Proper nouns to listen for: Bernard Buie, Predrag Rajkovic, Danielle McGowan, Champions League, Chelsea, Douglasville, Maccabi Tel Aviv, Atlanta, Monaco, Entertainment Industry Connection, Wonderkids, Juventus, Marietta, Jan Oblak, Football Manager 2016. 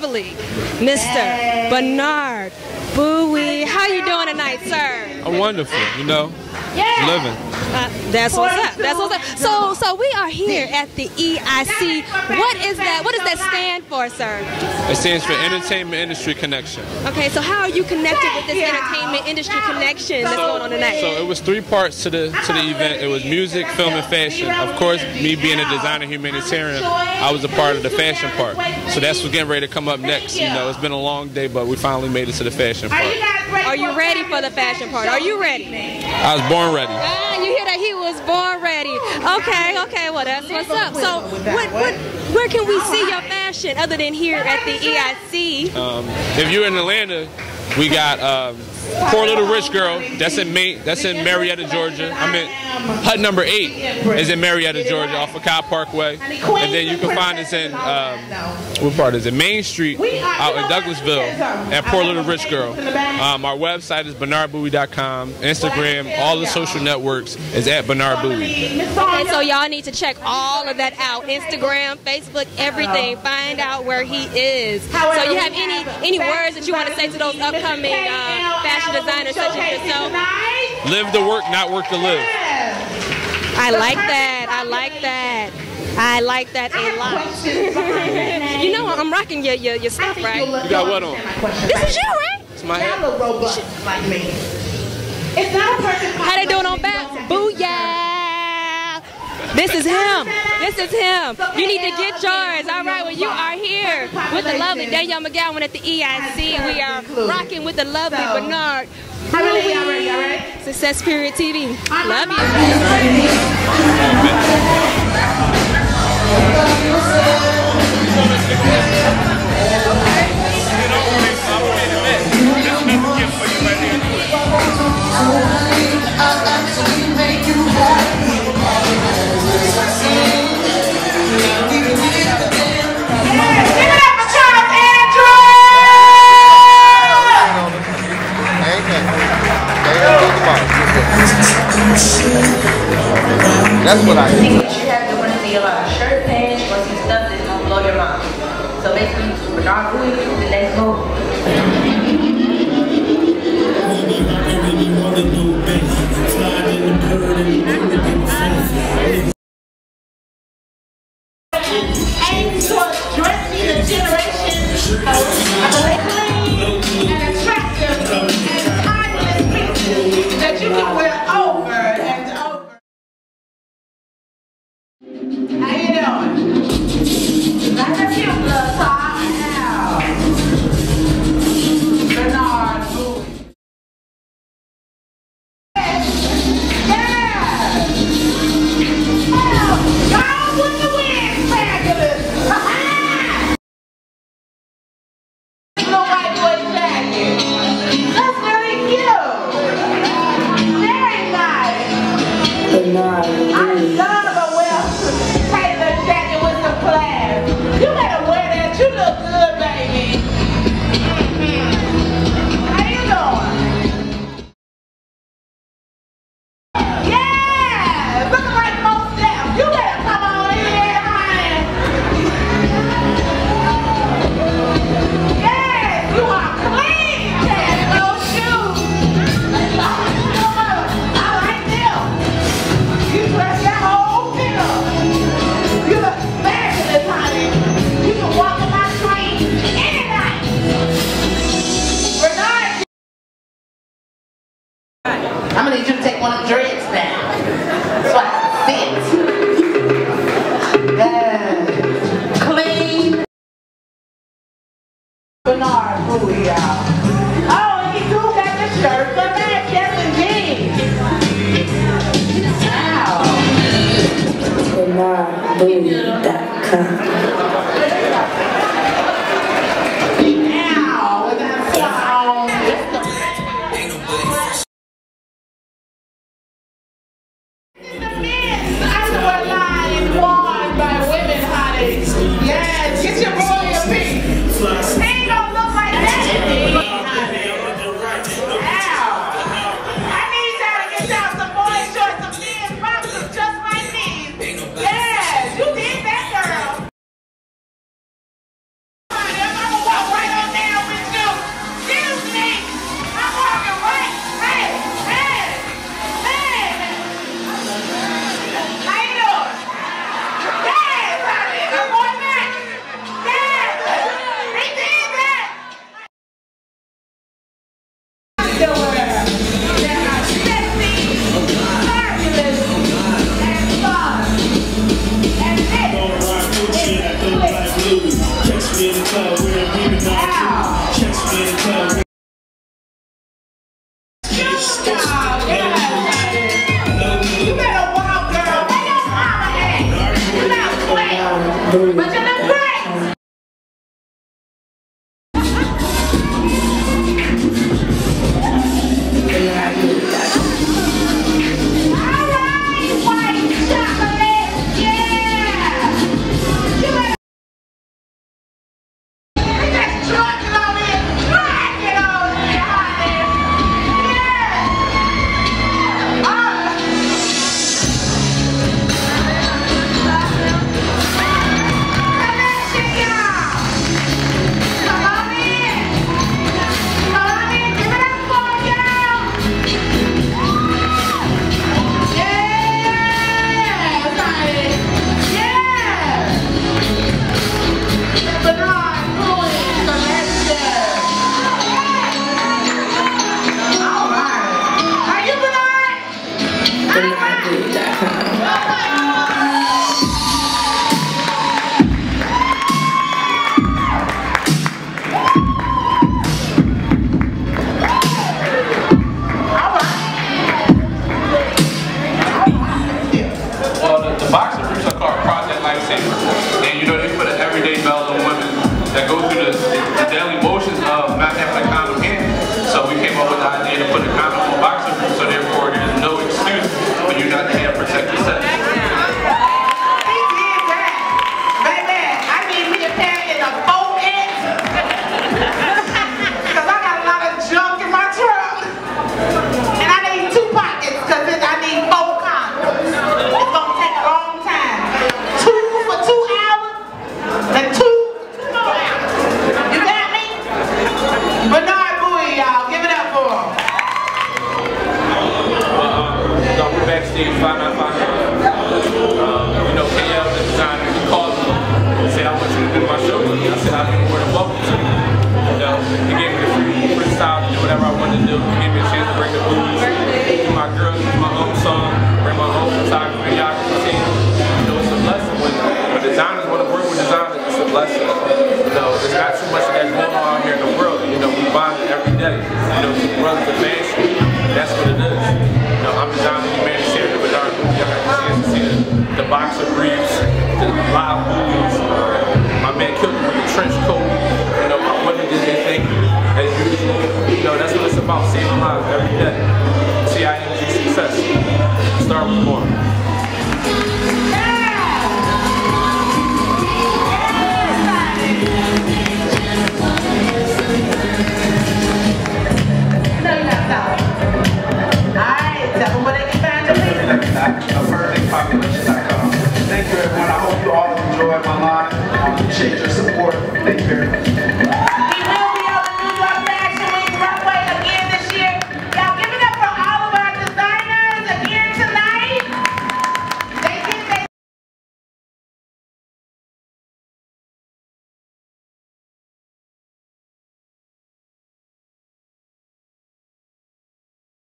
heavily, Mr. Bernard Buie. How you doing tonight, sir? I'm wonderful, you know. Yeah. Living. That's what's up. That's what's up. So we are here at the EIC. What is that? What does that stand for, sir? It stands for Entertainment Industry Connection. Okay, so how are you connected with this Entertainment Industry Connection that's going on tonight? So it was three parts to the event. It was music, film, and fashion. Of course, me being a designer humanitarian, I was a part of the fashion part. So that's what's getting ready to come up next. You know, it's been a long day, but we finally made it to the fashion part. Are you ready for the fashion part? Are you ready? I was born ready. Ah, you hear that? He was born ready. Okay, okay, well that's what's up. So where can we see your fashion other than here at the EIC? If you're in Atlanta, we got Poor Little Rich Girl, that's in Marietta, Georgia. I mean, hut number 8 is in Marietta, Georgia, off of Cobb Parkway. And then you can find us in, what part is it? Main Street, out in Douglasville, at Poor Little Rich Girl. Our website is bernarduie.com, Instagram, all the social networks is at Bernard Buie. Okay, so y'all need to check all of that out. Instagram, Facebook, everything. Find out where he is. So you have any words that you want to say to those upcoming fashion designers such as yourself? Live to work, not work to live. I like that. I like that. I like that a lot. You know, I'm rocking your stuff, right? You got what on? This is you, right? It's my hair. Like me. It's not a person. How they doing on back? Booyah! This is him. This is him. You need to get yours. All right, well, you are here with the lovely Danielle McGowan at the EIC. We are rocking with the lovely Bernard Buie. Success Period TV. Love you. That's what I do. What you have to want to see about a shirt page or some stuff that's going to blow your mind. So basically, we're not doing the next move. And so, dress me the generation of an attractive and timeless picture that you can wear over and But you look great! Daily